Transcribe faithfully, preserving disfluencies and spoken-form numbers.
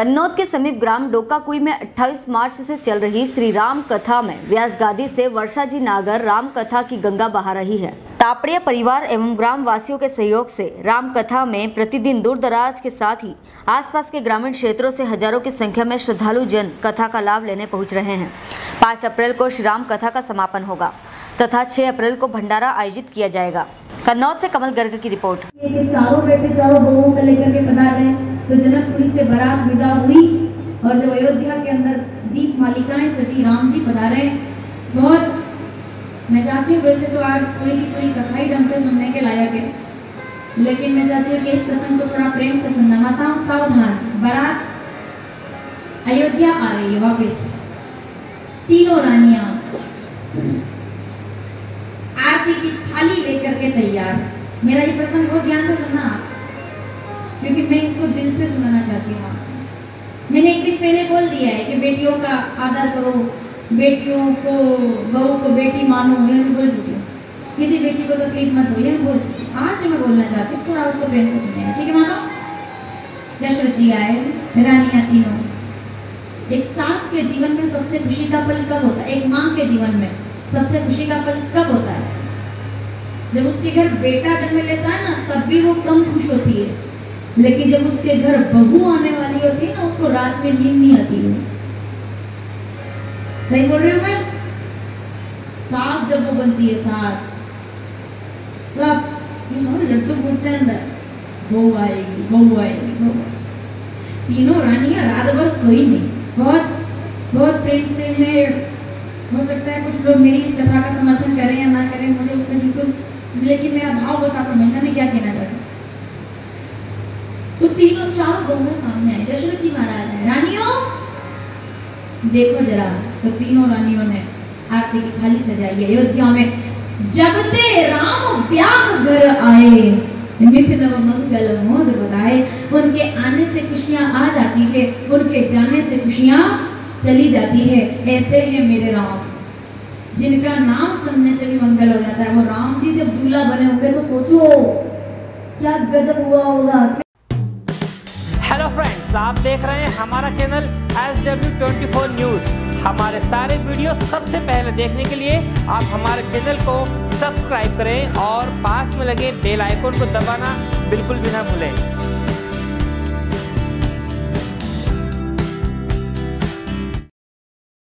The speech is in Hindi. कन्नौद के समीप ग्राम डोकाकुई में अट्ठाईस मार्च से चल रही श्री राम कथा में व्यासगादी से वर्षा जी नागर राम कथा की गंगा बहा रही है। तापड़िया परिवार एवं ग्राम वासियों के सहयोग से राम कथा में प्रतिदिन दूर दराज के साथ ही आसपास के ग्रामीण क्षेत्रों से हजारों की संख्या में श्रद्धालु जन कथा का लाभ लेने पहुँच रहे हैं। पाँच अप्रैल को श्री राम कथा का समापन होगा तथा छह अप्रैल को भंडारा आयोजित किया जाएगा। कन्नौद से कमल गर्ग की रिपोर्ट। चारों बेटे चारों बहुओं को लेकर के पधार रहे हैं, तो जनकपुरी से बारात विदा हुई और जब अयोध्या के अंदर दीप मालिकाएं सजी राम जी पधारे। बहुत मैं चाहती हूँ, वैसे तो आज पूरी की पूरी कथा ही ढंग से सुनने के लायक है, लेकिन मैं चाहती हूँ कि इस प्रसंग को थोड़ा प्रेम से सुनना। माताओं सावधान, बारात अयोध्या आ रही है वापस। तीनों रानियां आरती की थाली लेकर के तैयार। मेरा ये प्रसंग बहुत ध्यान से सुनना क्योंकि मैं इसको दिल से सुनाना चाहती हूँ। मैंने एक दिन पहले बोल दिया है कि बेटियों का आदर करो, बेटियों को बहू को बेटी मानो, ये मैं बोल चुकी हूँ। किसी बेटी को तकलीफ मत दो, ये मैं बोल चुकी हूँ। आज जो मैं बोलना चाहती हूँ थोड़ा उसको प्रेम से सुनेगा, ठीक है मानो। दशरथ जी आए, रानियाँ तीनों। एक सास के जीवन में सबसे खुशी का पल कब होता है? एक माँ के जीवन में सबसे खुशी का पल कब होता है? जब उसके घर बेटा जन्म लेता है ना, तब भी वो कम खुश होती है, लेकिन जब उसके घर बहू आने वाली होती है ना, उसको रात में नींद नहीं आती है। सही बोल रही हूँ मैं? सास जब वो बनती है सास, तब ये सब लड्डू फूटते हैं अंदर, बहू आएगी बहू आएगी बहू। तीनों रानियाँ रात भर सोई नहीं। बहुत बहुत प्रेम से मैं, हो सकता है कुछ लोग मेरी इस कथा का समर्थन करें या ना करें, मुझे उससे बिल्कुल, लेकिन मेरा भाव बसा समझना मैं क्या कहना चाहती हूँ। तो तीनों चारों बहुओं सामने आए। दशरथ जी महाराज है, रानियों देखो जरा। तो तीनों रानियों ने आरती की थाली सजाई। अयोध्या में जबते राम ब्याह घर आए, नित्य नव मंगल मोद बताए। उनके आने से खुशियां आ जाती है, उनके जाने से खुशियां चली जाती है। ऐसे है मेरे राम, जिनका नाम सुनने से भी मंगल हो जाता है। वो राम जी जब दूल्हा बने होंगे तो सोचो क्या गजब हुआ होगा। हेलो फ्रेंड्स, आप देख रहे हैं हमारा channel S W twenty four news. हमारे सारे वीडियो सबसे पहले देखने के लिए आप हमारे चैनल को सब्सक्राइब करें और पास में लगे बेल आइकन को दबाना बिल्कुल भी ना भूलें।